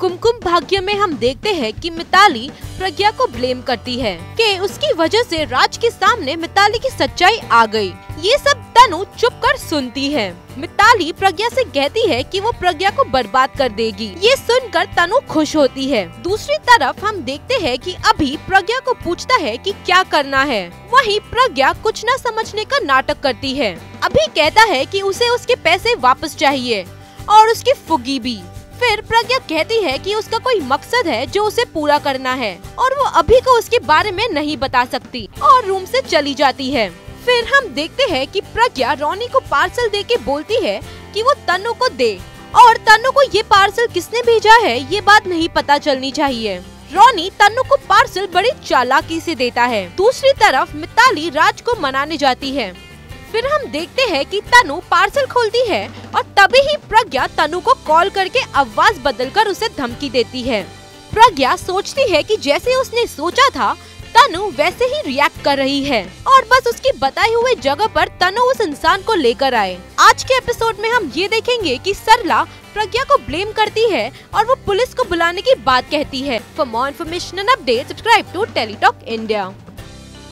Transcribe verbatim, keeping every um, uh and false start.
कुमकुम भाग्य में हम देखते हैं कि मिताली प्रज्ञा को ब्लेम करती है कि उसकी वजह से राज के सामने मिताली की सच्चाई आ गई। ये सब तनु चुप कर सुनती है। मिताली प्रज्ञा से कहती है कि वो प्रज्ञा को बर्बाद कर देगी। ये सुनकर तनु खुश होती है। दूसरी तरफ हम देखते हैं कि अभी प्रज्ञा को पूछता है कि क्या करना है। वहीं प्रज्ञा कुछ न समझने का नाटक करती है। अभी कहता है कि उसे उसके पैसे वापस चाहिए और उसकी फुगी भी। फिर प्रज्ञा कहती है कि उसका कोई मकसद है जो उसे पूरा करना है और वो अभी को उसके बारे में नहीं बता सकती और रूम से चली जाती है। फिर हम देखते हैं कि प्रज्ञा रोनी को पार्सल दे के बोलती है कि वो तनु को दे और तनु को ये पार्सल किसने भेजा है ये बात नहीं पता चलनी चाहिए। रोनी तनु को पार्सल बड़ी चालाकी से देता है। दूसरी तरफ मिताली राज को मनाने जाती है। फिर हम देखते हैं कि तनु पार्सल खोलती है और तभी ही प्रज्ञा तनु को कॉल करके आवाज बदलकर उसे धमकी देती है। प्रज्ञा सोचती है कि जैसे उसने सोचा था तनु वैसे ही रिएक्ट कर रही है और बस उसकी बताई हुए जगह पर तनु उस इंसान को लेकर आए। आज के एपिसोड में हम ये देखेंगे कि सरला प्रज्ञा को ब्लेम करती है और वो पुलिस को बुलाने की बात कहती है। For more information and update subscribe to Tele Talk India.